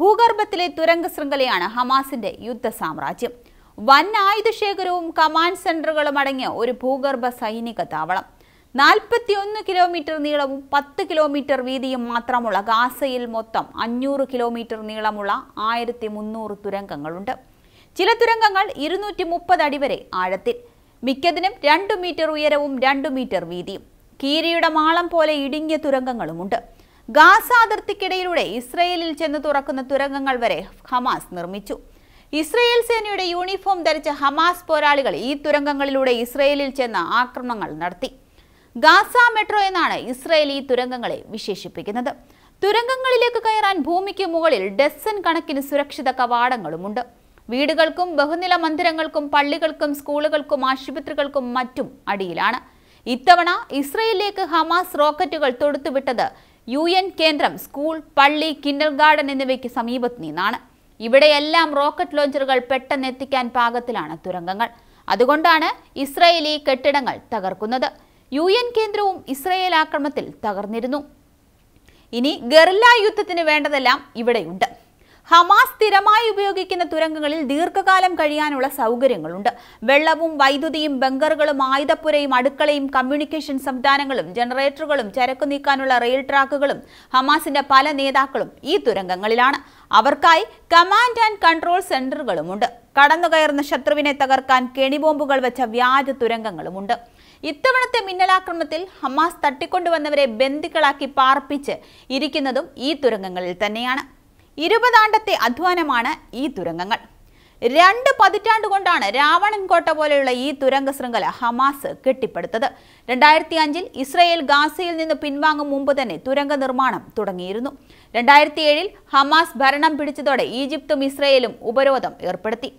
ഭൂഗർഭത്തിലെ തുരങ്ക ശൃംഖലയാണ് ഹമാസിന്റെ യുദ്ധ സാമ്രാജ്യം. വൻ ആയുധശേഖരവും കമാൻഡ് സെന്ററുകളും അടങ്ങിയ ഒരു ഭൂഗർഭ സൈനിക താവളം. 41 കിലോമീറ്റർ നീളവും 10 കിലോമീറ്റർ വീതിയും മാത്രമുള്ള ഗാസയിൽ മൊത്തം 500 കിലോമീറ്റർ നീളമുള്ള 1300 തുരങ്കങ്ങളുണ്ട്. ചില തുരങ്കങ്ങൾ 230 അടി വരെ ആഴത്തിൽ, മിക്കതിനും 2 മീറ്റർ ഉയരവും 2 മീറ്റർ വീതിയും കീരിയുടെ മാളം പോലെ ഇടുങ്ങിയ തുരങ്കങ്ങളുമുണ്ട്. ഗാസ അതിർത്തിക്കിടയിലൂടെ ഇസ്രയേലിൽ ചെന്ന് തുറക്കുന്ന തുരങ്കങ്ങൾ വരെ ഹമാസ് നിർമ്മിച്ചു. ഇസ്രയേൽ സേനയുടെ യൂണിഫോം ധരിച്ച ഹമാസ് പോരാളികൾ ഈ തുരങ്കങ്ങളിലൂടെ ഇസ്രയേലിൽ ചെന്ന് ആക്രമണങ്ങൾ നടത്തി. ഗാസ മെട്രോ എന്നാണ് ഇസ്രയേൽ ഈ തുരങ്കങ്ങളെ വിശേഷിപ്പിക്കുന്നത്. തുരങ്കങ്ങളിലേക്ക് കയറാൻ ഭൂമിക്ക് മുകളിൽ ഡസൻ കണക്കിന് സുരക്ഷിത കവാടങ്ങളുമുണ്ട്. വീടുകൾക്കും ബഹുനില മന്ദിരങ്ങൾക്കും പള്ളികൾക്കും സ്കൂളുകൾക്കും ആശുപത്രികൾക്കും മറ്റും അടിയിലാണ്. ഇത്തവണ ഇസ്രയേലിലേക്ക് ഹമാസ് റോക്കറ്റുകൾ തൊടുത്തുവിട്ടത് UN കേന്ദ്രം, സ്കൂൾ, പള്ളി, കിൻഡർ ഗാർഡൻ എന്നിവയ്ക്ക് സമീപത്ത് നിന്നാണ്. ഇവിടെയെല്ലാം റോക്കറ്റ് ലോഞ്ചറുകൾ പെട്ടെന്ന് എത്തിക്കാൻ പാകത്തിലാണ് തുരങ്കങ്ങൾ. അതുകൊണ്ടാണ് ഇസ്രയേലി കെട്ടിടങ്ങൾ തകർക്കുന്നത്. UN കേന്ദ്രവും ഇസ്രയേൽ ആക്രമണത്തിൽ തകർന്നിരുന്നു. ഇനി ഗറില്ല യുദ്ധത്തിന് വേണ്ടതെല്ലാം ഇവിടെയുണ്ട്. ഹമാസ് സ്ഥിരമായി ഉപയോഗിക്കുന്ന തുരങ്കങ്ങളിൽ ദീർഘകാലം കഴിയാനുള്ള സൗകര്യങ്ങളുണ്ട്. വെള്ളവും വൈദ്യുതിയും ബങ്കറുകളും ആയുധപ്പുരയും അടുക്കളയും കമ്മ്യൂണിക്കേഷൻ സംവിധാനങ്ങളും ജനറേറ്ററുകളും ചരക്കു നീക്കാനുള്ള റെയിൽ ട്രാക്കുകളും ഹമാസിന്റെ പല നേതാക്കളും ഈ തുരങ്കങ്ങളിലാണ്. അവർക്കായി കമാൻഡ് ആൻഡ് കൺട്രോൾ സെന്ററുകളുമുണ്ട്. കടന്നുകയറുന്ന ശത്രുവിനെ തകർക്കാൻ കെണിബോംബുകൾ വെച്ച വ്യാജ തുരങ്കങ്ങളുമുണ്ട്. ഇത്തവണത്തെ മിന്നലാക്രമണത്തിൽ ഹമാസ് തട്ടിക്കൊണ്ടുവന്നവരെ ബന്ദികളാക്കി പാർപ്പിച്ച് ഇരിക്കുന്നതും ഈ തുരങ്കങ്ങളിൽ തന്നെയാണ്. 20 ആണ്ടത്തെ അധ്വാനമാണ് ഈ തുരങ്കങ്ങൾ. 2 പതിറ്റാണ്ട് കൊണ്ടാണ് രാവണൻ കോട്ട പോലെയുള്ള ഈ തുരങ്ക ശൃംഖല ഹമാസ് കെട്ടിപ്പടുത്തത്. 2005-ൽ ഇസ്രയേൽ ഗാസയിൽ നിന്ന് പിൻവാങ്ങും മുമ്പ് തന്നെ തുരങ്ക നിർമ്മാണം തുടങ്ങിയിരുന്നു. 2007-ൽ ഹമാസ് ഭരണം പിടിച്ചതോടെ ഈജിപ്തും ഇസ്രയേലും ഉപരോധം ഏർപ്പെടുത്തി.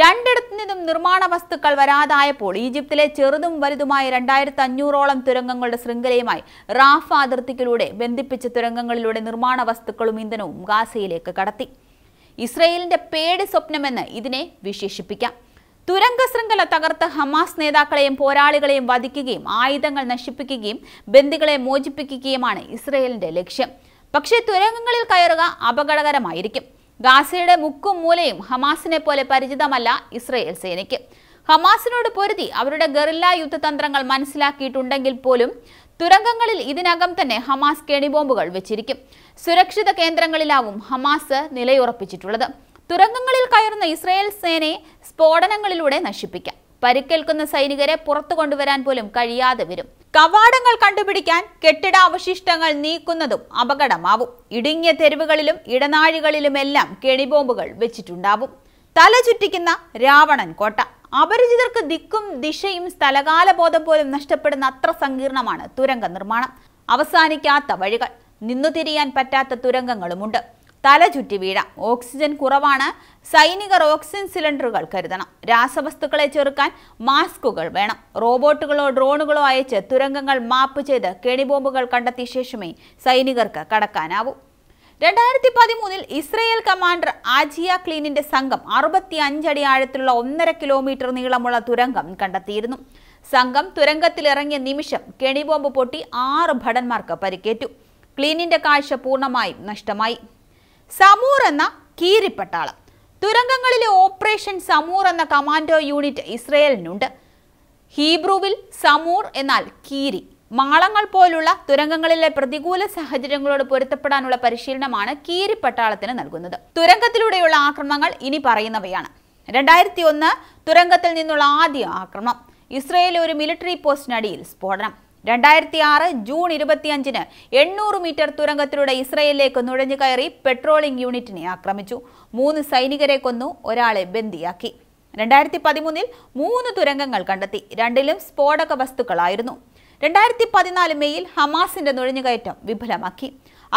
രണ്ടിടത്തു നിന്നും നിർമ്മാണ വസ്തുക്കൾ വരാതായപ്പോൾ ഈജിപ്തിലെ ചെറുതും വലുതുമായ 2500ഓളം തുരങ്കങ്ങളുടെ ശൃംഖലയുമായി റാഫ അതിർത്തിക്കിലൂടെ ബന്ധിപ്പിച്ച തുരങ്കങ്ങളിലൂടെ നിർമ്മാണ വസ്തുക്കളും ഇന്ധനവും ഗാസയിലേക്ക് കടത്തി. ഇസ്രയേലിന്റെ പേടി സ്വപ്നമെന്ന് ഇതിനെ വിശേഷിപ്പിക്കാം. തുരങ്ക ശൃംഖല തകർത്ത് ഹമാസ് നേതാക്കളെയും പോരാളികളെയും വധിക്കുകയും ആയുധങ്ങൾ നശിപ്പിക്കുകയും ബന്ദികളെ മോചിപ്പിക്കുകയുമാണ് ഇസ്രയേലിന്റെ ലക്ഷ്യം. പക്ഷേ തുരങ്കങ്ങളിൽ കയറുക അപകടകരമായിരിക്കും. ഗാസയുടെ മുക്കും മൂലയും ഹമാസിനെ പോലെ പരിചിതമല്ല ഇസ്രയേൽ സേനയ്ക്ക്. ഹമാസിനോട് പൊരുതി അവരുടെ ഗറില്ല യുദ്ധതന്ത്രങ്ങൾ മനസ്സിലാക്കിയിട്ടുണ്ടെങ്കിൽ പോലും തുരങ്കങ്ങളിൽ ഇതിനകം തന്നെ ഹമാസ് കെണിബോംബുകൾ വെച്ചിരിക്കും. സുരക്ഷിത കേന്ദ്രങ്ങളിലാവും ഹമാസ് നിലയുറപ്പിച്ചിട്ടുള്ളത്. തുരങ്കങ്ങളിൽ കയറുന്ന ഇസ്രയേൽ സേനയെ സ്ഫോടനങ്ങളിലൂടെ നശിപ്പിക്കാം. പരിക്കേൽക്കുന്ന സൈനികരെ പുറത്തു കൊണ്ടുവരാൻ പോലും കഴിയാതെ വരും. കവാടങ്ങൾ കണ്ടുപിടിക്കാൻ കെട്ടിടാവശിഷ്ടങ്ങൾ നീക്കുന്നതും അപകടമാവും. ഇടുങ്ങിയ തെരുവുകളിലും ഇടനാഴികളിലുമെല്ലാം കെണിബോംബുകൾ വെച്ചിട്ടുണ്ടാവും. തല ചുറ്റിക്കുന്ന രാവണൻ കോട്ട. അപരിചിതർക്ക് ദിക്കും ദിശയും സ്ഥലകാലബോധം പോലും നഷ്ടപ്പെടുന്ന അത്ര സങ്കീർണമാണ് തുരങ്ക നിർമ്മാണം. അവസാനിക്കാത്ത വഴികൾ, നിന്നു തിരിയാൻ പറ്റാത്ത തുരങ്കങ്ങളുമുണ്ട്. തല ചുറ്റി വീഴാം. ഓക്സിജൻ കുറവാണ്. സൈനികർ ഓക്സിജൻ സിലിണ്ടറുകൾ കരുതണം. രാസവസ്തുക്കളെ ചെറുക്കാൻ മാസ്കുകൾ വേണം. റോബോട്ടുകളോ ഡ്രോണുകളോ അയച്ച് തുരങ്കങ്ങൾ മാപ്പ് ചെയ്ത് കെണിബോംബുകൾ കണ്ടെത്തിയ ശേഷമേ സൈനികർക്ക് കടക്കാനാവൂ. 2013-ൽ ഇസ്രയേൽ കമാൻഡർ ആജിയ ക്ലീനിന്റെ സംഘം 65 അടി ആഴത്തിലുള്ള 1.5 കിലോമീറ്റർ നീളമുള്ള തുരങ്കം കണ്ടെത്തിയിരുന്നു. സംഘം തുരങ്കത്തിലിറങ്ങിയ നിമിഷം കെണിബോംബ് പൊട്ടി 6 ഭടന്മാർക്ക് പരിക്കേറ്റു. ക്ലീനിന്റെ കാഴ്ച പൂർണ്ണമായും നഷ്ടമായി. സമൂർ എന്ന കീരിപ്പട്ടാളം. തുരങ്കങ്ങളിലെ ഓപ്പറേഷൻ സമൂർ എന്ന കമാൻഡോ യൂണിറ്റ് ഇസ്രയേലിനുണ്ട്. ഹീബ്രുവിൽ സമൂർ എന്നാൽ കീരി. മാളങ്ങൾ പോലുള്ള തുരങ്കങ്ങളിലെ പ്രതികൂല സാഹചര്യങ്ങളോട് പൊരുത്തപ്പെടാനുള്ള പരിശീലനമാണ് കീരിപ്പട്ടാളത്തിന് നൽകുന്നത്. തുരങ്കത്തിലൂടെയുള്ള ആക്രമണങ്ങൾ ഇനി പറയുന്നവയാണ്. 2001 തുരങ്കത്തിൽ നിന്നുള്ള ആദ്യ ആക്രമണം. ഇസ്രയേലിലെ ഒരു മിലിറ്ററി പോസ്റ്റിനടിയിൽ സ്ഫോടനം. 2006 ജൂൺ 25-ന് 800 മീറ്റർ തുരങ്കത്തിലൂടെ ഇസ്രയേലിലേക്ക് നുഴഞ്ഞു കയറി പെട്രോളിംഗ് യൂണിറ്റിനെ ആക്രമിച്ചു. 3 സൈനികരെ കൊന്നു, ഒരാളെ ബന്ദിയാക്കി. 2013-ൽ 3 തുരങ്കങ്ങൾ കണ്ടെത്തി. 2ലും സ്ഫോടക വസ്തുക്കളായിരുന്നു. 2014 മെയിൽ ഹമാസിന്റെ നുഴഞ്ഞുകയറ്റം വിഫലമാക്കി.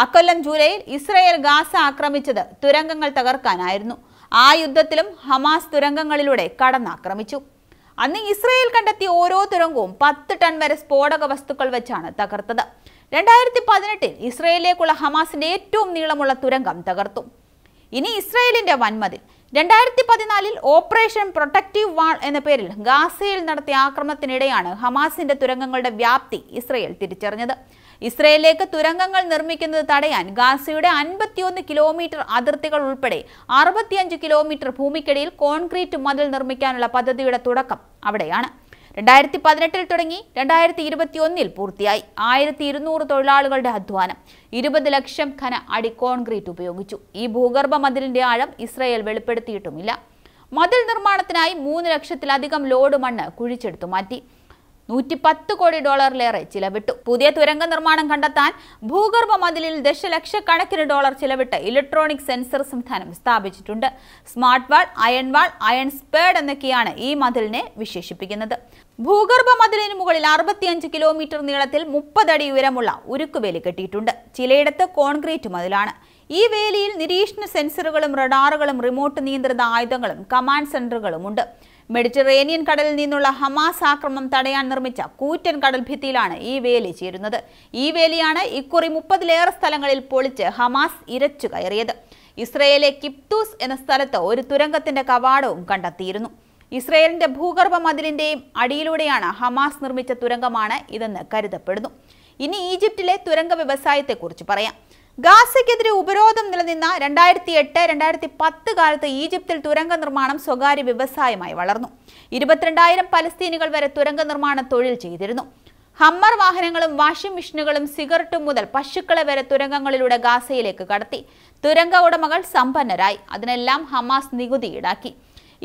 അക്കൊല്ലം ജൂലൈയിൽ ഇസ്രയേൽ ഗാസ ആക്രമിച്ചത് തുരങ്കങ്ങൾ തകർക്കാനായിരുന്നു. ആ യുദ്ധത്തിലും ഹമാസ് തുരങ്കങ്ങളിലൂടെ കടന്നാക്രമിച്ചു. അന്ന് ഇസ്രയേൽ കണ്ടെത്തിയ ഓരോ തുരങ്കവും 10 ടൺ വരെ സ്ഫോടക വസ്തുക്കൾ വെച്ചാണ് തകർത്തത്. 2018 ഇസ്രയേലിലേക്കുള്ള ഹമാസിന്റെ ഏറ്റവും നീളമുള്ള തുരങ്കം തകർത്തു. ഇനി ഇസ്രയേലിന്റെ വൻമതിൽ. 2014 ഓപ്പറേഷൻ പ്രൊട്ടക്റ്റീവ് വാൾ എന്ന പേരിൽ ഗാസയിൽ നടത്തിയ ആക്രമണത്തിനിടെയാണ് ഹമാസിന്റെ തുരങ്കങ്ങളുടെ വ്യാപ്തി ഇസ്രയേൽ തിരിച്ചറിഞ്ഞത്. ഇസ്രയേലിലേക്ക് തുരങ്കങ്ങൾ നിർമ്മിക്കുന്നത് തടയാൻ ഗാസയുടെ 51 കിലോമീറ്റർ അതിർത്തികൾ ഉൾപ്പെടെ 65 കിലോമീറ്റർ ഭൂമിക്കടിയിൽ കോൺക്രീറ്റ് മതിൽ നിർമ്മിക്കാനുള്ള പദ്ധതിയുടെ തുടക്കം അവിടെയാണ്. 2018 തുടങ്ങി 2021 പൂർത്തിയായി. 1200 തൊഴിലാളികളുടെ അധ്വാനം, 20 ലക്ഷം ഘന അടി കോൺക്രീറ്റ് ഉപയോഗിച്ചു. ഈ ഭൂഗർഭ മതിലിന്റെ ആഴം ഇസ്രയേൽ വെളിപ്പെടുത്തിയിട്ടുമില്ല. മതിൽ നിർമ്മാണത്തിനായി 3 ലക്ഷത്തിലധികം ലോഡ് മണ്ണ് കുഴിച്ചെടുത്തു മാറ്റി. $110 കോടി ചിലവിട്ടു. പുതിയ തുരങ്ക നിർമ്മാണം കണ്ടെത്താൻ ഭൂഗർഭ മതിലിൽ ദശലക്ഷക്കണക്കിന് $10 ചിലവിട്ട് ഇലക്ട്രോണിക് സെൻസർ സംവിധാനം സ്ഥാപിച്ചിട്ടുണ്ട്. Smart wall, iron wall, iron spade എന്നൊക്കെയാണ് ഈ മതിലിനെ വിശേഷിപ്പിക്കുന്നത്. ഭൂഗർഭ മതിലിന് മുകളിൽ 65 കിലോമീറ്റർ നീളത്തിൽ 30 അടി ഉയരമുള്ള ഉരുക്കുവേലി കെട്ടിയിട്ടുണ്ട്. ചിലയിടത്ത് കോൺക്രീറ്റ് മതിലാണ്. ഈ വേലിയിൽ നിരീക്ഷണ സെൻസറുകളും റഡാറുകളും റിമോട്ട് നിയന്ത്രിത ആയുധങ്ങളും കമാൻഡ് സെന്ററുകളുമുണ്ട്. മെഡിറ്ററേനിയൻ കടലിൽ നിന്നുള്ള ഹമാസ് ആക്രമണം തടയാൻ നിർമ്മിച്ച കൂറ്റൻ കടൽ ഭിത്തിയിലാണ് ഈ വേലി ചേരുന്നത്. ഈ വേലിയാണ് ഇക്കുറി 30ലേറെ സ്ഥലങ്ങളിൽ പൊളിച്ച് ഹമാസ് ഇരച്ചു കയറിയത്. ഇസ്രയേലിലെ കിപ്തൂസ് എന്ന സ്ഥലത്ത് ഒരു തുരങ്കത്തിന്റെ കവാടവും കണ്ടെത്തിയിരുന്നു. ഇസ്രയേലിന്റെ ഭൂഗർഭ മതിലിന്റെയും അടിയിലൂടെയാണ് ഹമാസ് നിർമ്മിച്ച തുരങ്കമാണ് ഇതെന്ന് കരുതപ്പെടുന്നു. ഇനി ഈജിപ്തിലെ തുരങ്ക വ്യവസായത്തെക്കുറിച്ച് പറയാം. ഗാസയ്ക്കെതിരെ ഉപരോധം നിലനിന്ന 2008-2010 കാലത്ത് ഈജിപ്തിൽ തുരങ്ക നിർമ്മാണം സ്വകാര്യ വ്യവസായമായി വളർന്നു. 22,000 പലസ്തീനികൾ വരെ തുരങ്ക നിർമ്മാണ തൊഴിൽ ചെയ്തിരുന്നു. ഹമ്മർ വാഹനങ്ങളും വാഷിംഗ് മെഷീനുകളും സിഗരറ്റും മുതൽ പശുക്കളെ വരെ തുരങ്കങ്ങളിലൂടെ ഗാസയിലേക്ക് കടത്തി. തുരങ്ക ഉടമകൾ സമ്പന്നരായി. അതിനെല്ലാം ഹമാസ് നികുതി ഈടാക്കി.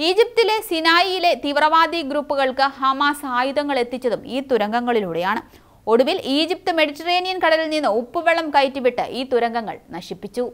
ഈജിപ്തിലെ സിനായിയിലെ തീവ്രവാദി ഗ്രൂപ്പുകൾക്ക് ഹമാസ് ആയുധങ്ങൾ എത്തിച്ചതും ഈ തുരങ്കങ്ങളിലൂടെയാണ്. ഒടുവിൽ ഈജിപ്ത് മെഡിറ്ററേനിയൻ കടലിൽ നിന്ന് ഉപ്പുവെള്ളം കയറ്റിവിട്ട് ഈ തുരങ്കങ്ങൾ നശിപ്പിച്ചു.